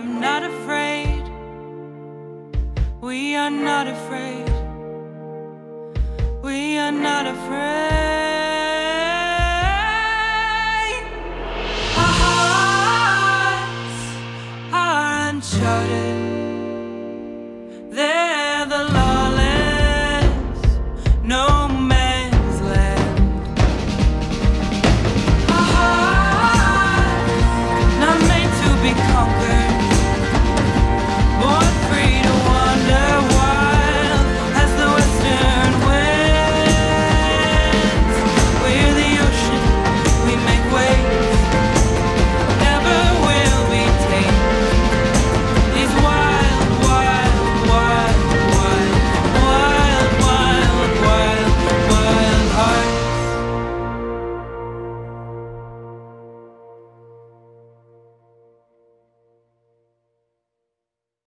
am not afraid. We are not afraid. We are not afraid. Charted.